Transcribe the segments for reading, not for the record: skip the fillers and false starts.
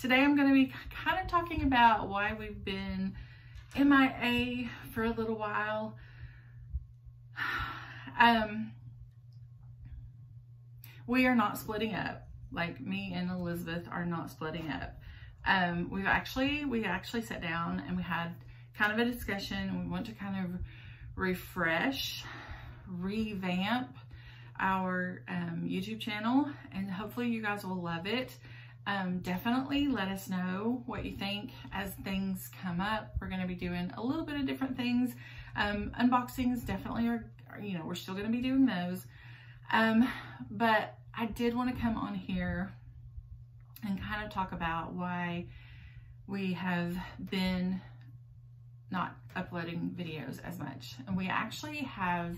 Today I'm going to be kind of talking about why we've been MIA for a little while. We are not splitting up. Like, me and Elizabeth are not splitting up. We actually sat down and we had kind of a discussion. We want to kind of revamp our YouTube channel, and hopefully you guys will love it. Definitely let us know what you think as things come up. We're going to be doing a little bit of different things. Unboxings definitely are, you know, we're still going to be doing those. But I did want to come on here and kind of talk about why we have been not uploading videos as much. And we actually have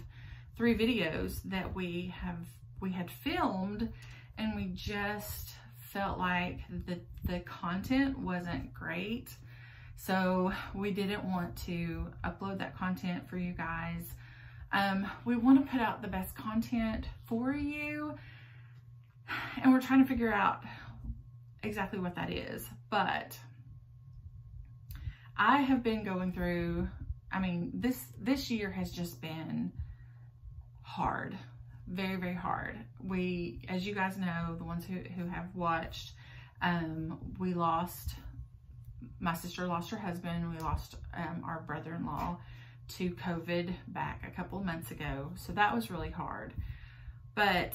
3 videos that we had filmed, and we just felt like the content wasn't great. So we didn't want to upload that content for you guys. We want to put out the best content for you, and we're trying to figure out exactly what that is. But I have been going through, I mean, this year has just been hard, very, very hard. We, as you guys know, the ones who have watched, we lost, my sister lost her husband. We lost our brother-in-law to COVID back a couple of months ago. So that was really hard. But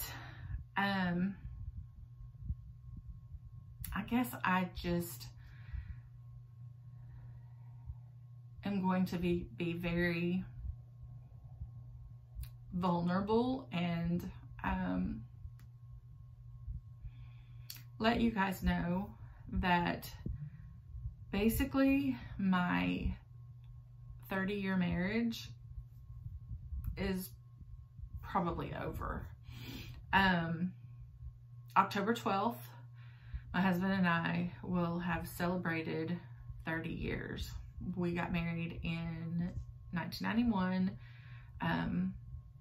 I guess I just am going to be very vulnerable and let you guys know that basically my 30-year marriage is probably over. October 12th, my husband and I will have celebrated 30 years. We got married in 1991.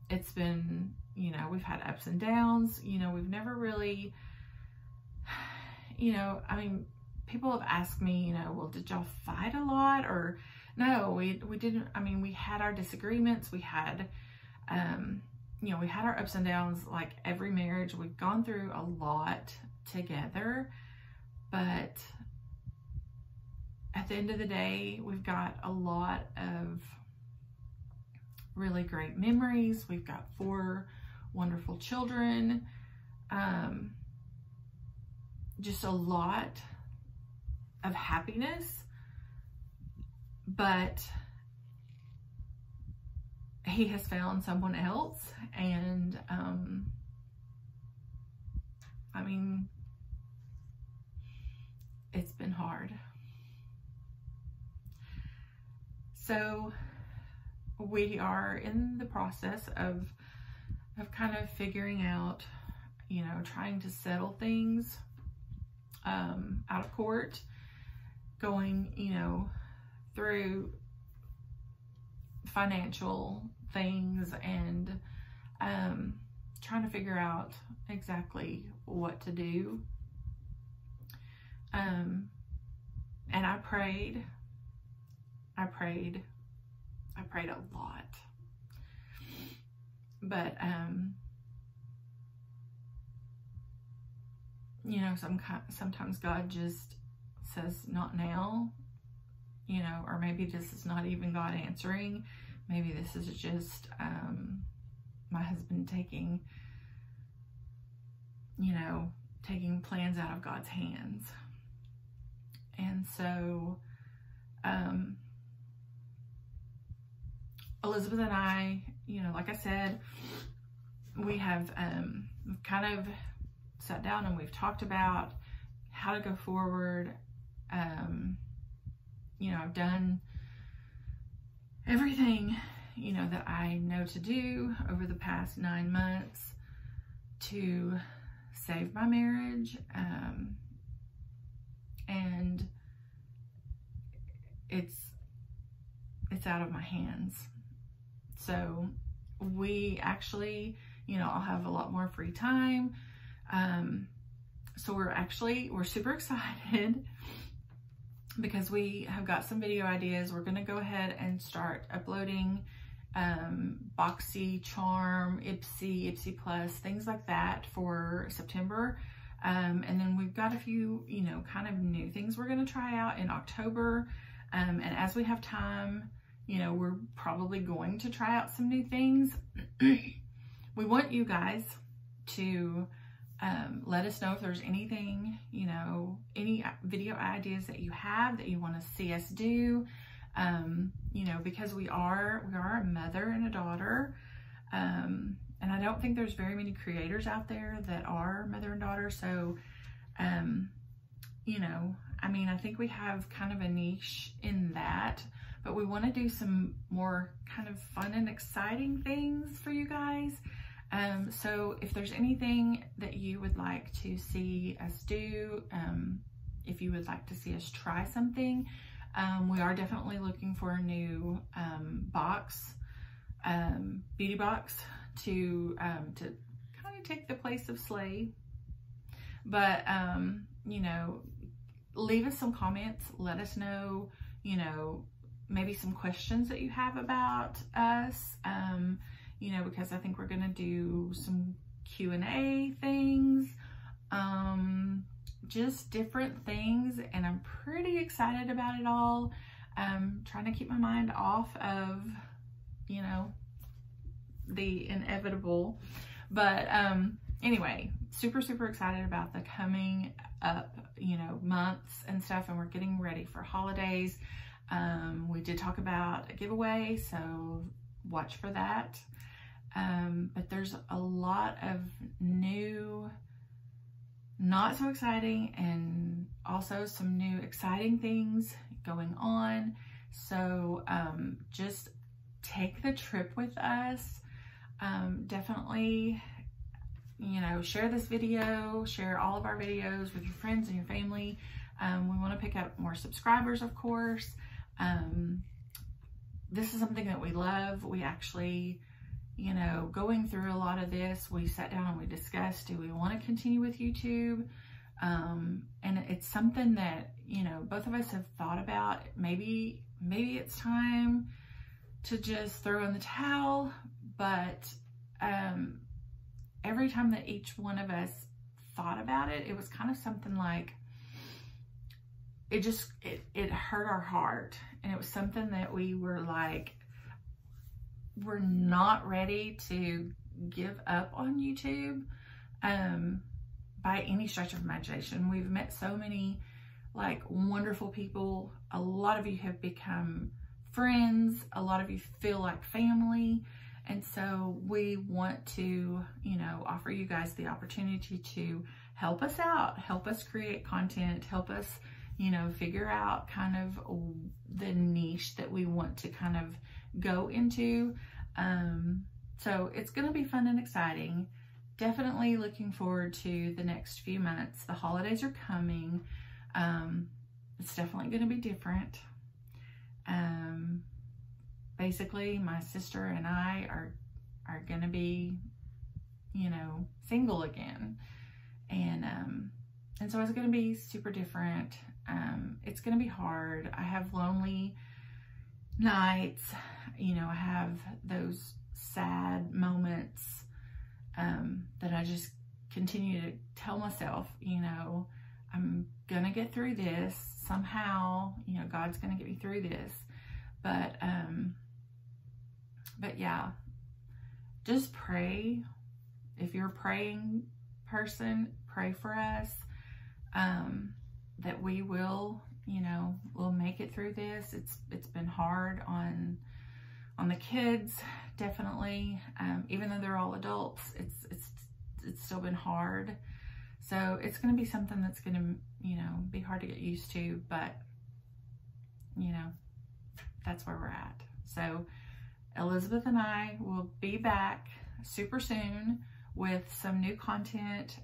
It's been, you know, we've had ups and downs. You know, we've never really, you know, I mean, people have asked me, you know, well, did y'all fight a lot? Or no, we didn't. I mean, we had our disagreements. We had, you know, we had our ups and downs like every marriage. We've gone through a lot together, but at the end of the day, we've got a lot of really great memories. We've got 4 wonderful children. Just a lot of happiness. But he has found someone else, and I mean, it's been hard. So we are in the process of kind of figuring out, you know, trying to settle things out of court, going, you know, through financial things, and trying to figure out exactly what to do. And I prayed a lot, but you know, sometimes God just says not now, you know, or maybe this is not even God answering. Maybe this is just my husband taking, you know, taking plans out of God's hands. And so Elizabeth and I, you know, like I said, we have kind of sat down and we've talked about how to go forward. You know, I've done everything, you know, that I know to do over the past 9 months to save my marriage. And it's out of my hands. So we actually, you know, I'll have a lot more free time. So we're super excited because we have got some video ideas. We're gonna go ahead and start uploading Boxy Charm, Ipsy Plus, things like that for September. And then we've got a few, you know, kind of new things we're gonna try out in October. And as we have time, you know, we're probably going to try out some new things. We want you guys to let us know if there's anything, you know, any video ideas that you have that you want to see us do. You know, because we are a mother and a daughter. And I don't think there's very many creators out there that are mother and daughter. So, you know, I mean, I think we have kind of a niche in that, but we want to do some more kind of fun and exciting things for you guys. So if there's anything that you would like to see us do, if you would like to see us try something, we are definitely looking for a new beauty box to kind of take the place of Slay. But you know, leave us some comments, let us know, you know, maybe some questions that you have about us, you know, because I think we're gonna do some Q&A things, just different things, and I'm pretty excited about it all. Trying to keep my mind off of, you know, the inevitable, but anyway, super excited about the coming up, you know, months and stuff, and we're getting ready for holidays. We did talk about a giveaway, so watch for that. But there's a lot of new, not so exciting, and also some new exciting things going on. So just take the trip with us. Definitely, you know, share this video, share all of our videos with your friends and your family. We want to pick up more subscribers, of course. This is something that we love. We actually, you know, going through a lot of this, we sat down and we discussed, do we want to continue with YouTube? And it's something that, you know, both of us have thought about. Maybe it's time to just throw in the towel, but every time that each one of us thought about it, it was kind of something like, it just, it hurt our heart. And it was something that we were like, we're not ready to give up on YouTube by any stretch of imagination. We've met so many like wonderful people. A lot of you have become friends. A lot of you feel like family. And so we want to, you know, offer you guys the opportunity to help us out, help us create content, help us, you know, figure out kind of the niche that we want to kind of go into. So it's going to be fun and exciting. Definitely looking forward to the next few months. The holidays are coming. It's definitely going to be different. Basically, my sister and I are going to be, you know, single again. And so it's going to be super different. It's going to be hard. I have lonely nights. You know, I have those sad moments that I just continue to tell myself, you know, I'm going to get through this somehow. You know, God's going to get me through this. But yeah, just pray. If you're a praying person, pray for us. That we will, you know, we'll make it through this. It's been hard on the kids, definitely. Even though they're all adults, it's still been hard. So it's going to be something that's going to, you know, be hard to get used to, but you know, that's where we're at. So Elizabeth and I will be back super soon with some new content,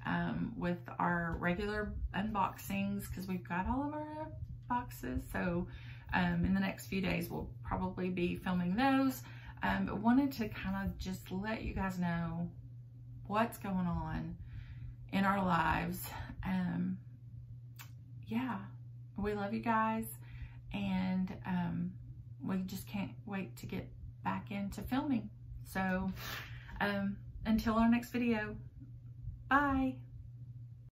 with our regular unboxings, because we've got all of our boxes. So in the next few days, we'll probably be filming those. But wanted to kind of just let you guys know what's going on in our lives. Yeah, we love you guys, and we just can't wait to get back into filming. So until our next video, bye.